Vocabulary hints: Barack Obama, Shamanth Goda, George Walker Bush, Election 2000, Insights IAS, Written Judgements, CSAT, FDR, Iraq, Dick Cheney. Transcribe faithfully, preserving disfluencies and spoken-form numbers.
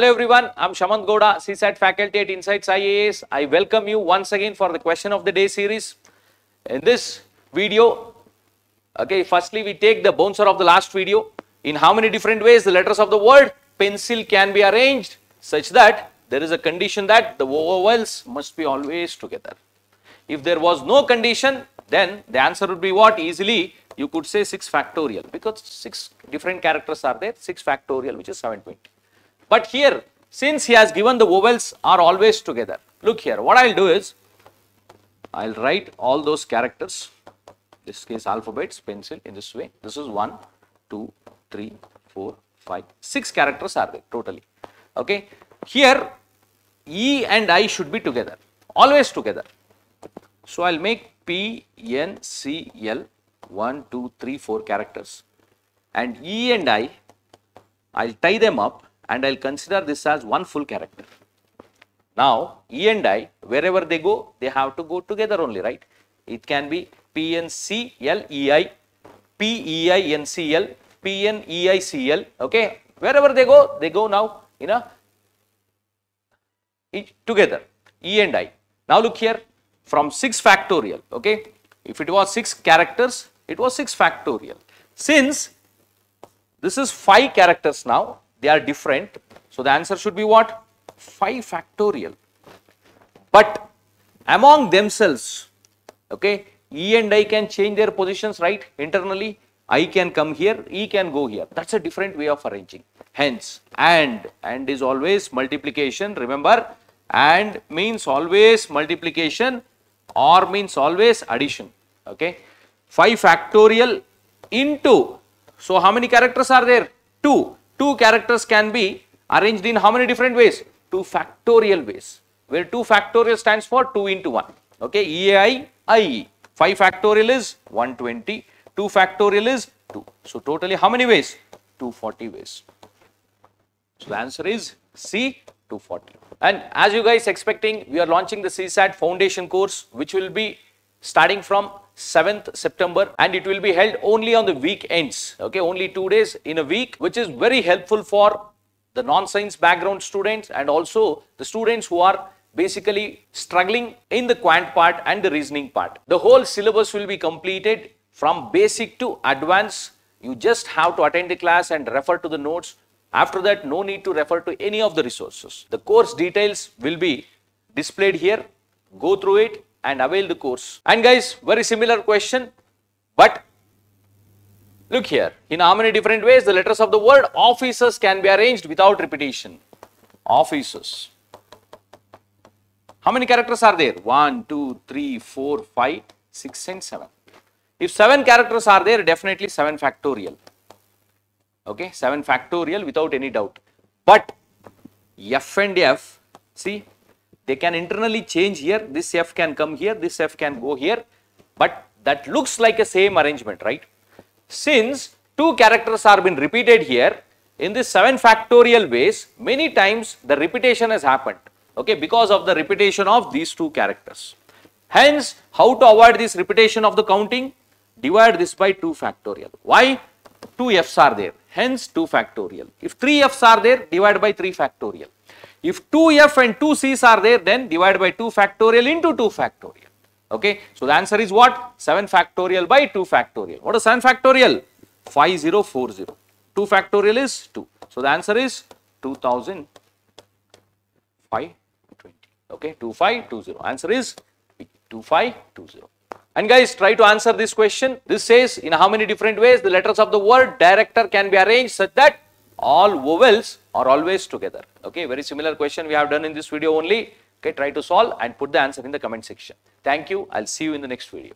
Hello everyone, I'm Shamanth Goda, C SAT faculty at Insights I A S. I welcome you once again for the question of the day series. In this video, okay, firstly we take the bouncer of the last video. In how many different ways the letters of the word pencil can be arranged such that there is a condition that the vowels must be always together. If there was no condition, then the answer would be what? Easily you could say six factorial, because six different characters are there, six factorial, which is seven twenty. But here, since he has given the vowels are always together, look here, what I will do is, I will write all those characters, in this case alphabets, pencil in this way. This is one, two, three, four, five, six characters are there totally. Okay. Here, E and I should be together, always together. So, I will make P, N, C, L, one, two, three, four characters, and E and I, I will tie them up. And I will consider this as one full character. Now, E and I, wherever they go, they have to go together only, right? It can be P N C L E I, P E I N C L, P N E I C L, okay? Wherever they go, they go now, you know, together, E and I. Now, look here, from six factorial, okay? If it was six characters, it was six factorial. Since this is five characters now, they are different, so the answer should be what? five factorial. But among themselves, okay, E and I can change their positions, right? Internally, I can come here, E can go here. That's a different way of arranging. Hence, and, and is always multiplication, remember, and means always multiplication or means always addition, okay? five factorial into, so how many characters are there? two. Two characters can be arranged in how many different ways? two factorial ways, where two factorial stands for two into one. Okay, E I, I E. five factorial is one twenty, two factorial is two. So, totally how many ways? two forty ways. So, the answer is C, two forty. And as you guys expecting, we are launching the C SAT foundation course, which will be starting from seventh September, and it will be held only on the weekends, okay, only two days in a week, which is very helpful for the non-science background students and also the students who are basically struggling in the quant part and the reasoning part. The whole syllabus will be completed from basic to advanced. You just have to attend the class and refer to the notes. After that, no need to refer to any of the resources. The course details will be displayed here. Go through it and avail the course. And guys, very similar question, but look here, in how many different ways the letters of the word offices can be arranged without repetition? Offices. How many characters are there? one, two, three, four, five, six and seven. If seven characters are there, definitely seven factorial. Okay, seven factorial without any doubt. But F and F, see, they can internally change here, this F can come here, this F can go here, but that looks like a same arrangement, right? Since two characters are been repeated here, in this seven factorial ways, many times the repetition has happened, okay, because of the repetition of these two characters. Hence, how to avoid this repetition of the counting? Divide this by two factorial. Why? two F's are there, hence two factorial. If three F's are there, divide by three factorial. If two F and two C's are there, then divide by two factorial into two factorial. Okay. So, the answer is what? seven factorial by two factorial. What is seven factorial? five thousand forty. two factorial is two. So, the answer is two thousand five hundred twenty. Okay. two thousand five hundred twenty. Answer is two thousand five hundred twenty. And guys, try to answer this question. This says, in how many different ways the letters of the word director can be arranged such that all vowels are always together. Okay, very similar question we have done in this video only. Okay, try to solve and put the answer in the comment section. Thank you. I'll see you in the next video.